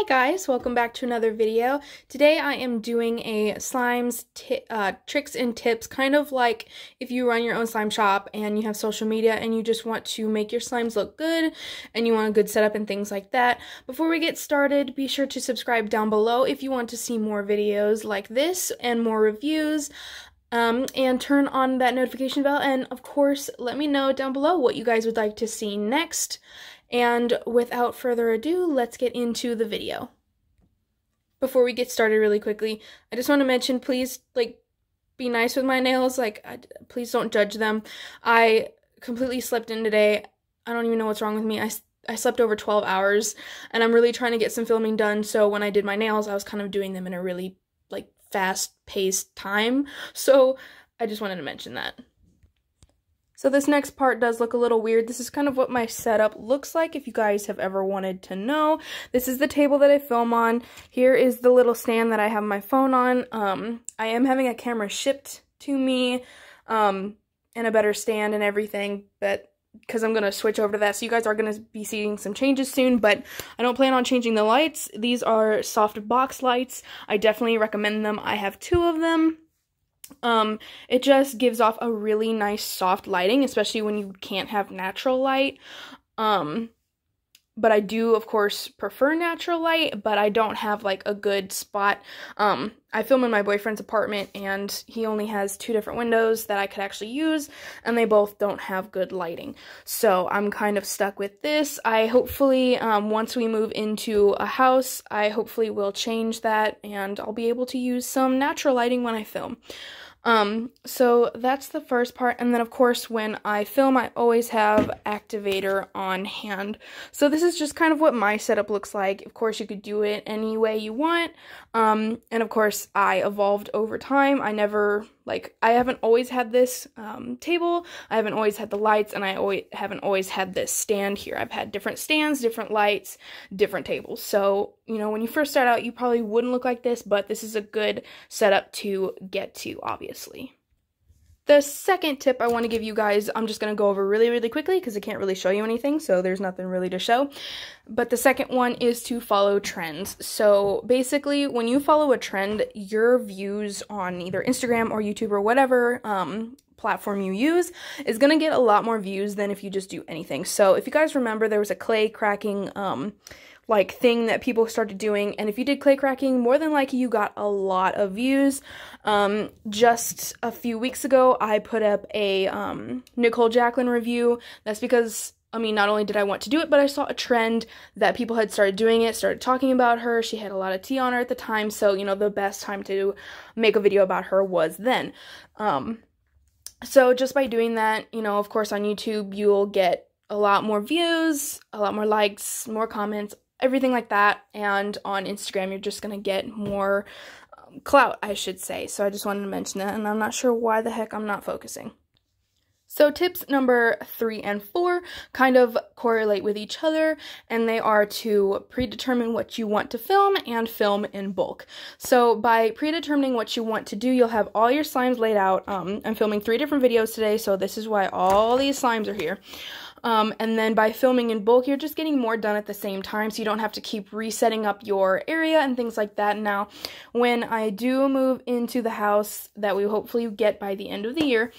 Hi guys, welcome back to another video. Today I am doing a slimes tricks and tips, kind of like if you run your own slime shop and you have social media and you just want to make your slimes look good and you want a good setup and things like that. Before we get started, be sure to subscribe down below if you want to see more videos like this and more reviews. And turn on that notification bell, and of course let me know down below what you guys would like to see next. And without further ado, let's get into the video. Before we get started, really quickly, I just want to mention, please, like, be nice with my nails. Like, please don't judge them. I completely slept in today. I don't even know what's wrong with me. I slept over 12 hours, and I'm really trying to get some filming done, so when I did my nails, I was kind of doing them in a really, like, fast-paced time, so I just wanted to mention that. So this next part does look a little weird. This is kind of what my setup looks like, if you guys have ever wanted to know. This is the table that I film on. Here is the little stand that I have my phone on. I am having a camera shipped to me, and a better stand and everything, because I'm going to switch over to that. So you guys are going to be seeing some changes soon, but I don't plan on changing the lights. These are soft box lights. I definitely recommend them. I have two of them. It just gives off a really nice soft lighting, especially when you can't have natural light. But I do, of course, prefer natural light, but I don't have, like, a good spot. I film in my boyfriend's apartment, and he only has two different windows that I could actually use, and they both don't have good lighting. So I'm kind of stuck with this. I hopefully, once we move into a house, I hopefully will change that, and I'll be able to use some natural lighting when I film. So that's the first part, and then of course when I film I always have activator on hand. So this is just kind of what my setup looks like. Of course you could do it any way you want, and of course I evolved over time. I haven't always had this, table, I haven't always had the lights, and I haven't always had this stand here. I've had different stands, different lights, different tables, so, you know, when you first start out, you probably wouldn't look like this, but this is a good setup to get to, obviously. The second tip I want to give you guys, I'm just going to go over really, really quickly because I can't really show you anything, so there's nothing really to show. But the second one is to follow trends. So basically, when you follow a trend, your views on either Instagram or YouTube or whatever, platform you use is going to get a lot more views than if you just do anything. So if you guys remember, there was a clay cracking, like, thing that people started doing, and if you did clay cracking, more than likely you got a lot of views. Just a few weeks ago, I put up a Nicole Jacqueline review. That's because, I mean, not only did I want to do it, but I saw a trend that people had started doing it, started talking about her. She had a lot of tea on her at the time, so, you know, the best time to make a video about her was then. So just by doing that, you know, of course on YouTube, you'll get a lot more views, a lot more likes, more comments, everything like that, and on Instagram you're just gonna get more clout, I should say. So I just wanted to mention that, and I'm not sure why the heck I'm not focusing. So tips number 3 and 4 kind of correlate with each other, and they are to predetermine what you want to film and film in bulk. So by predetermining what you want to do, you'll have all your slimes laid out. I'm filming 3 different videos today, so this is why all these slimes are here. And then by filming in bulk, you're just getting more done at the same time, so you don't have to keep resetting up your area and things like that. Now, when I do move into the house that we hopefully get by the end of the year,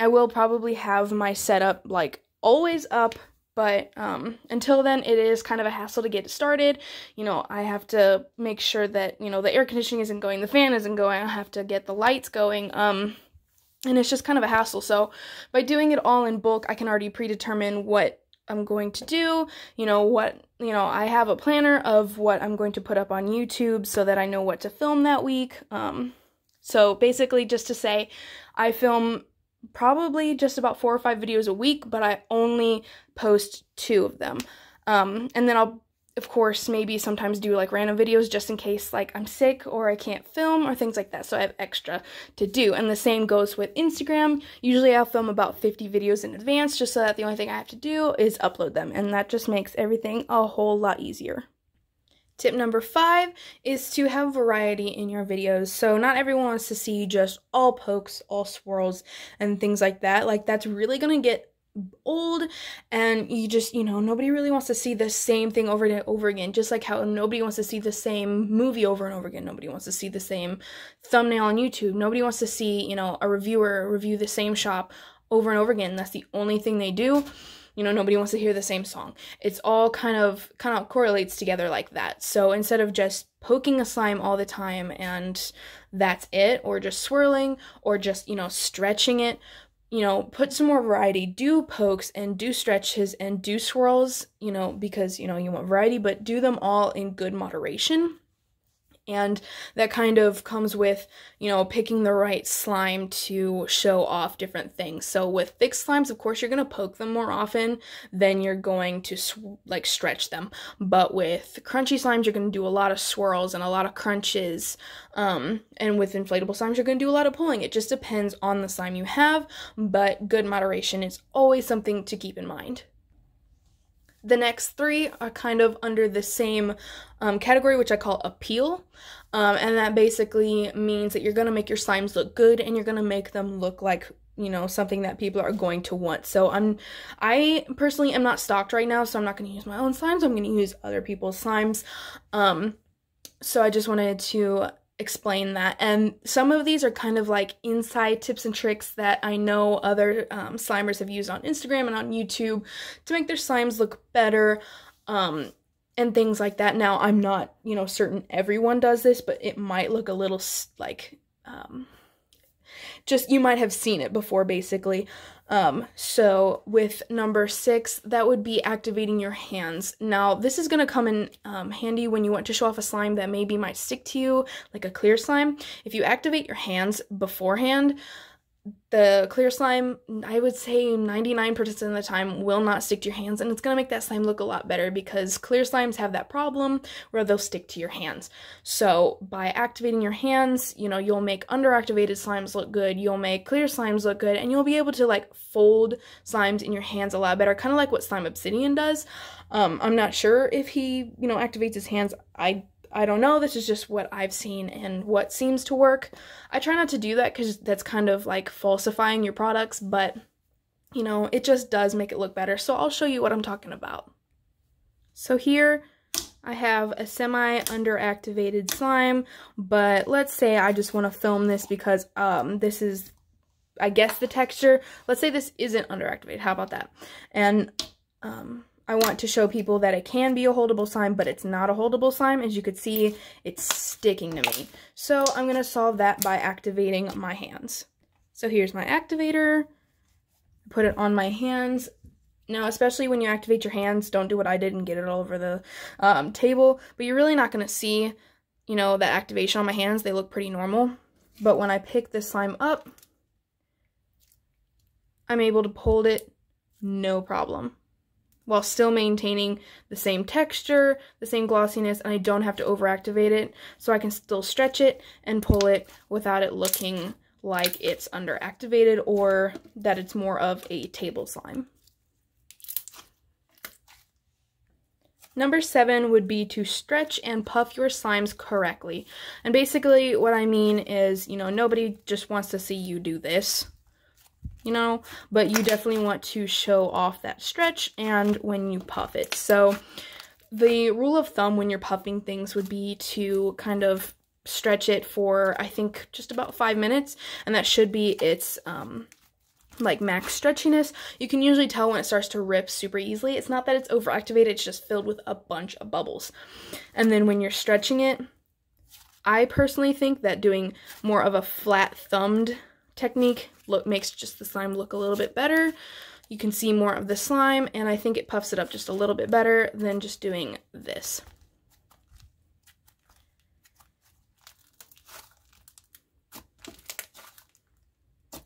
I will probably have my setup, like, always up, but until then, it is kind of a hassle to get started. You know, I have to make sure that, you know, the air conditioning isn't going, the fan isn't going, I have to get the lights going, and it's just kind of a hassle. So by doing it all in bulk, I can already predetermine what I'm going to do, you know, I have a planner of what I'm going to put up on YouTube so that I know what to film that week. So basically, just to say, I film probably just about 4 or 5 videos a week, but I only post 2 of them. And then I'll, of course, maybe sometimes do, like, random videos just in case, like, I'm sick or I can't film or things like that, so I have extra to do. And the same goes with Instagram. Usually I'll film about 50 videos in advance just so that the only thing I have to do is upload them, and that just makes everything a whole lot easier. Tip number 5 is to have variety in your videos. So not everyone wants to see just all pokes, all swirls, and things like that. Like, that's really gonna get old, and you just, you know, nobody really wants to see the same thing over and over again, just like how nobody wants to see the same movie over and over again. Nobody wants to see the same thumbnail on YouTube. Nobody wants to see, you know, a reviewer review the same shop over and over again. That's the only thing they do. You know, nobody wants to hear the same song. It's all kind of correlates together like that. So instead of just poking a slime all the time and that's it, or just swirling, or just, you know, stretching it, you know, put some more variety. Do pokes and do stretches and do swirls, you know, because, you know, you want variety, but do them all in good moderation. And that kind of comes with, you know, picking the right slime to show off different things. So with thick slimes, of course, you're going to poke them more often than you're going to, like, stretch them. But with crunchy slimes, you're going to do a lot of swirls and a lot of crunches. And with inflatable slimes, you're going to do a lot of pulling. It just depends on the slime you have, but good moderation is always something to keep in mind. The next three are kind of under the same category, which I call appeal. And that basically means that you're going to make your slimes look good, and you're going to make them look like, you know, something that people are going to want. So I personally am not stocked right now, so I'm not going to use my own slimes. I'm going to use other people's slimes. So I just wanted to explain that. And some of these are kind of like inside tips and tricks that I know other slimers have used on Instagram and on YouTube to make their slimes look better, and things like that. Now, I'm not, you know, certain everyone does this, but it might look a little like, just, you might have seen it before, basically. So with number 6, that would be activating your hands. Now, this is going to come in handy when you want to show off a slime that maybe might stick to you, like a clear slime. If you activate your hands beforehand, the clear slime, I would say 99% of the time, will not stick to your hands, and it's going to make that slime look a lot better, because clear slimes have that problem where they'll stick to your hands. So by activating your hands, you know, you'll make underactivated slimes look good, you'll make clear slimes look good, and you'll be able to, like, fold slimes in your hands a lot better, kind of like what Slime Obsidian does. I'm not sure if he, you know, activates his hands. I don't know, this is just what I've seen and what seems to work. I try not to do that because that's kind of like falsifying your products, but, you know, it just does make it look better. So I'll show you what I'm talking about. So here I have a semi-underactivated slime, but let's say I just want to film this because this is, I guess, the texture. Let's say this isn't underactivated, how about that? And I want to show people that it can be a holdable slime, but it's not a holdable slime. As you could see, it's sticking to me. So I'm going to solve that by activating my hands. So here's my activator. Put it on my hands. Now, especially when you activate your hands, don't do what I did and get it all over the table. But you're really not going to see, you know, the activation on my hands. They look pretty normal. But when I pick this slime up, I'm able to hold it no problem, while still maintaining the same texture, the same glossiness, and I don't have to overactivate it, so I can still stretch it and pull it without it looking like it's underactivated or that it's more of a table slime. Number 7 would be to stretch and puff your slimes correctly. And basically what I mean is, you know, nobody just wants to see you do this, you know, but you definitely want to show off that stretch and when you puff it. So the rule of thumb when you're puffing things would be to kind of stretch it for, I think, just about 5 minutes, and that should be its like max stretchiness. You can usually tell when it starts to rip super easily. It's not that it's overactivated, it's just filled with a bunch of bubbles. And then when you're stretching it, I personally think that doing more of a flat thumbed technique makes just the slime look a little bit better. You can see more of the slime, and I think it puffs it up just a little bit better than just doing this.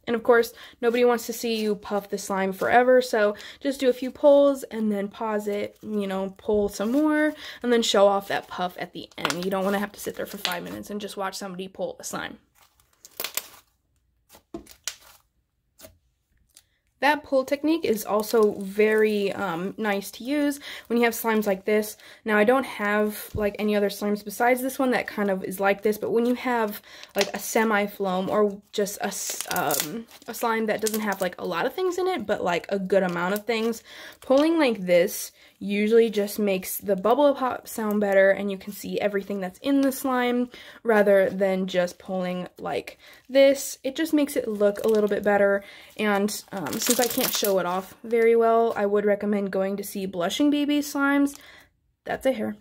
And of course, nobody wants to see you puff the slime forever, so just do a few pulls and then pause it, you know, pull some more, and then show off that puff at the end. You don't want to have to sit there for 5 minutes and just watch somebody pull a slime. That pull technique is also very nice to use when you have slimes like this. Now, I don't have like any other slimes besides this one that kind of is like this, but when you have like a semi-phloem or just a slime that doesn't have like a lot of things in it, but like a good amount of things, pulling like this usually just makes the bubble pop sound better and you can see everything that's in the slime rather than just pulling like this. It just makes it look a little bit better, and since I can't show it off very well, I would recommend going to see Blushing Baby Slimes, that's a hair,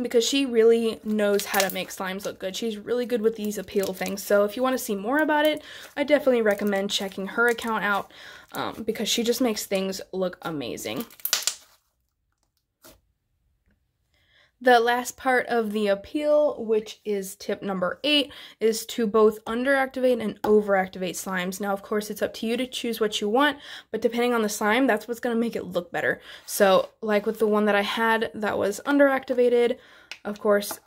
because she really knows how to make slimes look good. She's really good with these appeal things, so if you want to see more about it, I definitely recommend checking her account out because she just makes things look amazing. The last part of the appeal, which is tip number 8, is to both underactivate and overactivate slimes. Now, of course, it's up to you to choose what you want, but depending on the slime, that's what's going to make it look better. So, like with the one that I had that was underactivated, of course,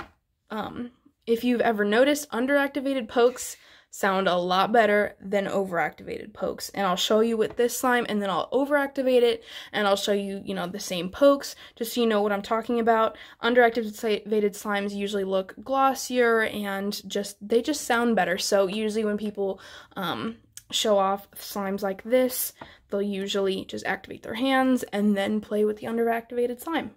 if you've ever noticed, underactivated pokes sound a lot better than overactivated pokes. And I'll show you with this slime, and then I'll overactivate it, and I'll show you, you know, the same pokes, just so you know what I'm talking about. Underactivated slimes usually look glossier, and they just sound better. So usually when people show off slimes like this, they'll usually just activate their hands and then play with the underactivated slime.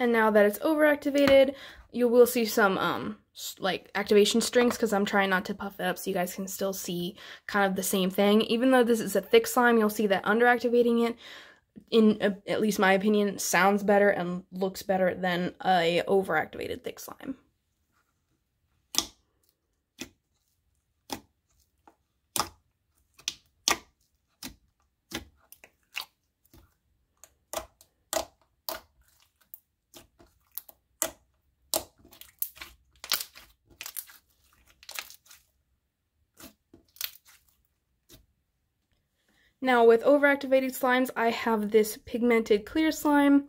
And now that it's overactivated, you will see some, like, activation strings, because I'm trying not to puff it up so you guys can still see kind of the same thing. Even though this is a thick slime, you'll see that underactivating it, in at least my opinion, sounds better and looks better than a overactivated thick slime. Now, with overactivated slimes, I have this pigmented clear slime,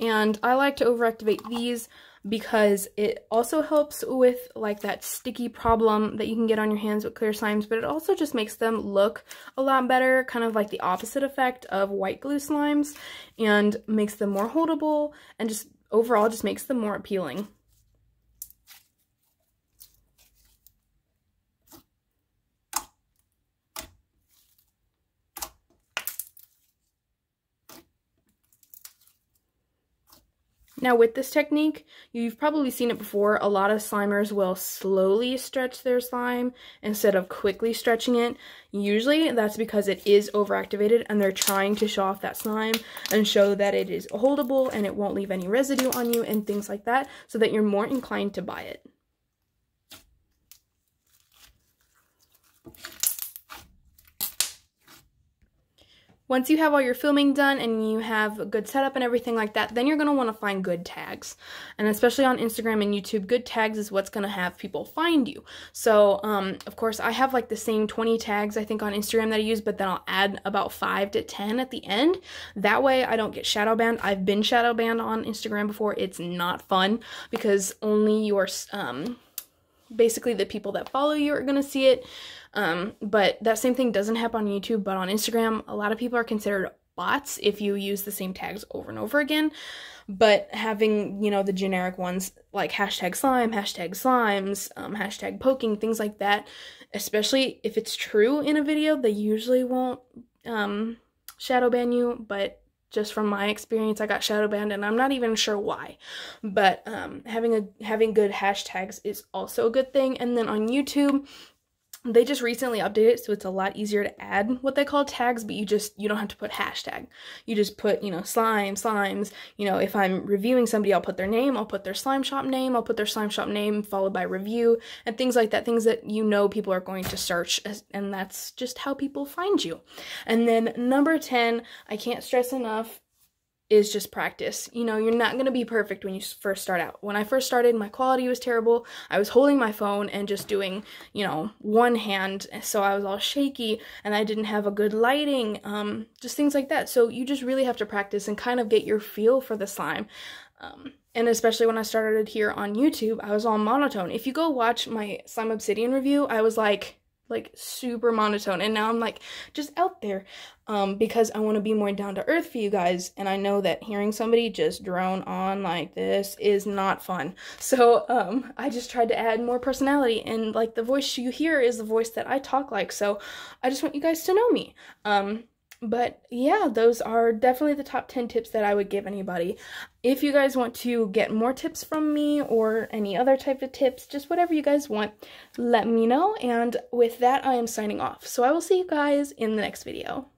and I like to overactivate these because it also helps with, like, that sticky problem that you can get on your hands with clear slimes, but it also just makes them look a lot better, kind of like the opposite effect of white glue slimes, and makes them more holdable, and just overall just makes them more appealing. Now, with this technique, you've probably seen it before. A lot of slimers will slowly stretch their slime instead of quickly stretching it. Usually, that's because it is overactivated and they're trying to show off that slime and show that it is holdable and it won't leave any residue on you and things like that, so that you're more inclined to buy it. Once you have all your filming done and you have a good setup and everything like that, then you're going to want to find good tags. And especially on Instagram and YouTube, good tags is what's going to have people find you. So, of course, I have like the same 20 tags, I think, on Instagram that I use, but then I'll add about 5 to 10 at the end. That way I don't get shadow banned. I've been shadow banned on Instagram before. It's not fun because only your, basically the people that follow you are going to see it. But that same thing doesn't happen on YouTube, but on Instagram, a lot of people are considered bots if you use the same tags over and over again. But having, you know, the generic ones like hashtag slime, hashtag slimes, hashtag poking, things like that, especially if it's true in a video, they usually won't, shadow ban you, but just from my experience, I got shadow banned, and I'm not even sure why. But, having good hashtags is also a good thing. And then on YouTube, they just recently updated it, so it's a lot easier to add what they call tags, but you don't have to put hashtag. You just put, you know, slime, slimes. You know, if I'm reviewing somebody, I'll put their name, I'll put their slime shop name, I'll put their slime shop name followed by review, and things like that, things that you know people are going to search, and that's just how people find you. And then number 10, I can't stress enough, is just practice. You know, you're not going to be perfect when you first start out. When I first started, my quality was terrible. I was holding my phone and just doing, you know, one hand, so I was all shaky, and I didn't have a good lighting, just things like that. So you just really have to practice and kind of get your feel for the slime. And especially when I started here on YouTube, I was all monotone. If you go watch my Slime Obsidian review, I was like super monotone, and now I'm like just out there because I want to be more down to earth for you guys, and I know that hearing somebody just drone on like this is not fun. So I just tried to add more personality, and like the voice you hear is the voice that I talk like, so I just want you guys to know me. But yeah, those are definitely the top 10 tips that I would give anybody. If you guys want to get more tips from me or any other type of tips, just whatever you guys want, let me know. And with that, I am signing off. So I will see you guys in the next video.